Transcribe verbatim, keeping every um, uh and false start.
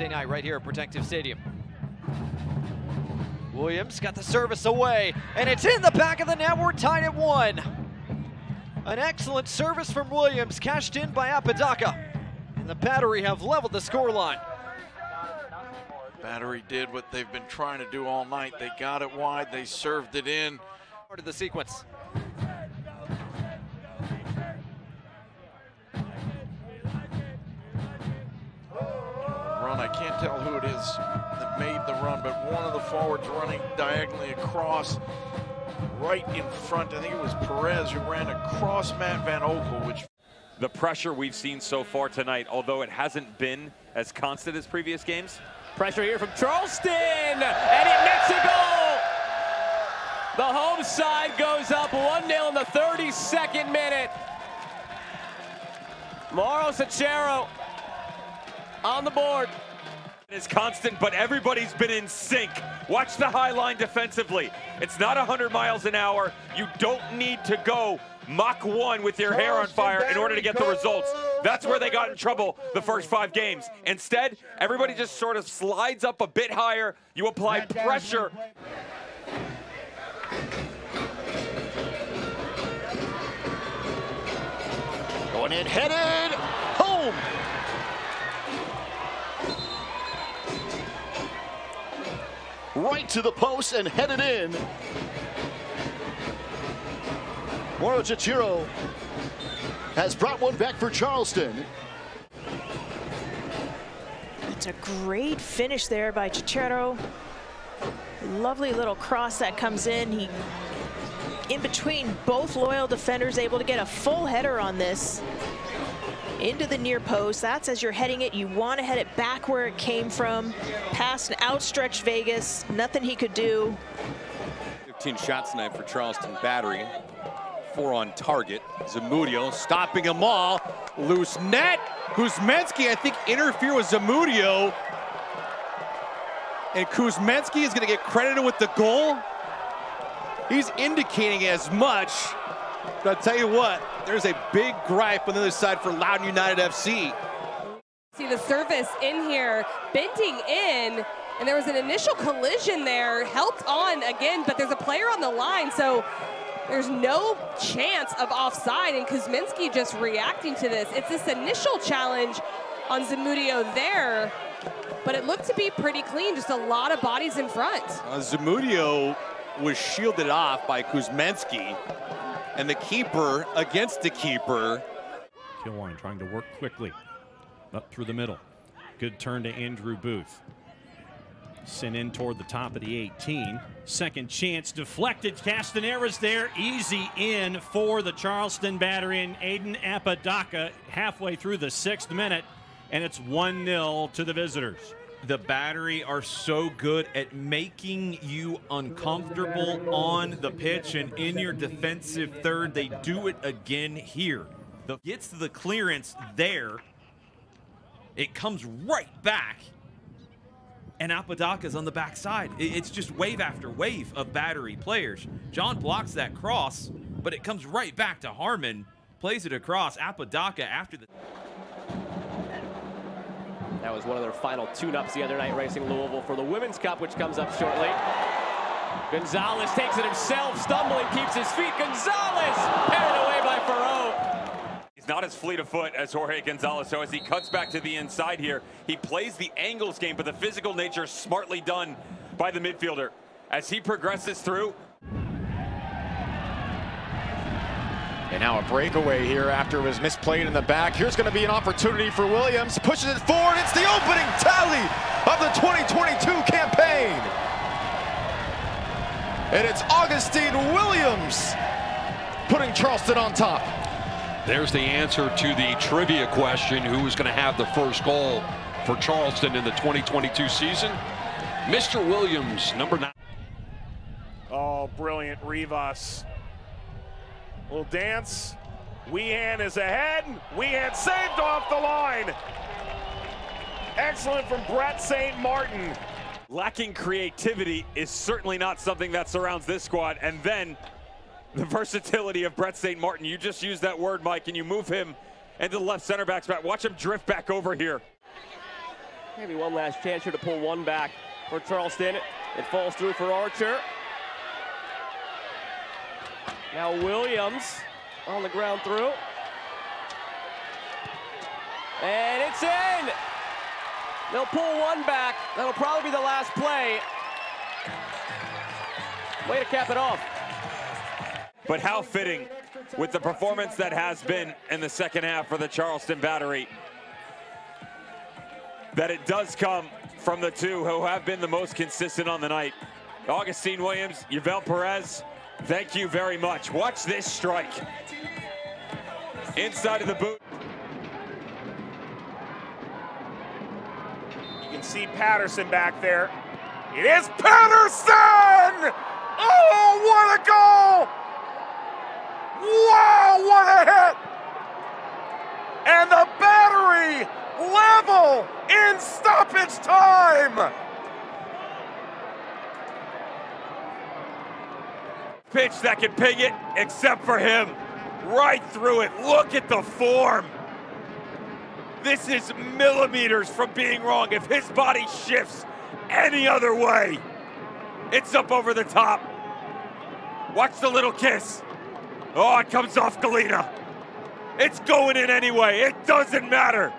Thursday night right here at Protective Stadium. Williams got the service away, and it's in the back of the net. We're tied at one. An excellent service from Williams, cashed in by Apodaca. And the Battery have leveled the scoreline. Battery did what they've been trying to do all night. They got it wide, they served it in. Part of the sequence. Run, I can't tell who it is that made the run, but one of the forwards running diagonally across, right in front. I think it was Perez who ran across Matt Van Okel, which... The pressure we've seen so far tonight, although it hasn't been as constant as previous games. Pressure here from Charleston, and it nets a goal! The home side goes up one nil in the thirty-second minute. Mauro Cichero on the board. It's constant, but everybody's been in sync. Watch the high line defensively. It's not one hundred miles an hour. You don't need to go Mach one with your hair on fire in order to get the results. That's where they got in trouble the first five games. Instead, everybody just sort of slides up a bit higher. You apply pressure. Going in, headed home. Right to the post and headed in. Mauro Cichero has brought one back for Charleston. It's a great finish there by Cichero. Lovely little cross that comes in. He, in between both loyal defenders, able to get a full header on this into the near post. That's as you're heading it. You want to head it back where it came from. Past an outstretched Vegas. Nothing he could do. fifteen shots tonight for Charleston Battery. Four on target. Zamudio stopping them all. Loose net. Kuzminsky, I think, interfered with Zamudio. And Kuzminsky is going to get credited with the goal. He's indicating as much. But I'll tell you what, there's a big gripe on the other side for Loudoun United F C. See the surface in here, bending in. And there was an initial collision there. Helped on again, but there's a player on the line. So there's no chance of offside, and Kuzminsky just reacting to this. It's this initial challenge on Zamudio there, but it looked to be pretty clean, just a lot of bodies in front. Uh, Zamudio was shielded off by Kuzminsky, and the keeper against the keeper. Kilwine trying to work quickly, up through the middle. Good turn to Andrew Booth. Sent in toward the top of the eighteen. Second chance deflected. Castaneros there. Easy in for the Charleston Battery. And Aidan Apodaca halfway through the sixth minute. And it's one nil to the visitors. The Battery are so good at making you uncomfortable on the pitch and in your defensive third. They do it again here. The gets the clearance there. It comes right back. And Apodaca's on the backside. It's just wave after wave of Battery players. John blocks that cross, but it comes right back to Harmon. Plays it across. Apodaca after the... That was one of their final tune-ups the other night, racing Louisville for the Women's Cup, which comes up shortly. Gonzalez takes it himself, stumbling, keeps his feet. Gonzalez! Headed away by Faro. He's not as fleet of foot as Jorge Gonzalez, so as he cuts back to the inside here, he plays the angles game, but the physical nature smartly done by the midfielder. As he progresses through. And now a breakaway here after it was misplayed in the back. Here's going to be an opportunity for Williams. Pushes it forward. It's the opening tally of the twenty twenty-two campaign. And it's Augustine Williams putting Charleston on top. There's the answer to the trivia question, who is going to have the first goal for Charleston in the twenty twenty-two season? Mister Williams, number nine. Oh, brilliant, Rivas. Little dance. Weehan is ahead. Weehan saved off the line. Excellent from Brett Saint Martin. Lacking creativity is certainly not something that surrounds this squad. And then... the versatility of Brett Saint Martin. You just used that word, Mike, and you move him into the left center back spot. Watch him drift back over here. Maybe one last chance here to pull one back for Charleston. It falls through for Archer. Now Williams on the ground through. And it's in! They'll pull one back. That'll probably be the last play. Way to cap it off. But how fitting with the performance that has been in the second half for the Charleston Battery, that it does come from the two who have been the most consistent on the night. Augustine Williams, Geobel Pérez, thank you very much. Watch this strike. Inside of the boot. You can see Paterson back there. It is Paterson! Oh, what a goal! Wow, what a hit! And the Battery level in stoppage time! Pitch that can ping it, except for him. Right through it. Look at the form. This is millimeters from being wrong. If his body shifts any other way, it's up over the top. Watch the little kiss. Oh, it comes off Galina. It's going in anyway. It doesn't matter.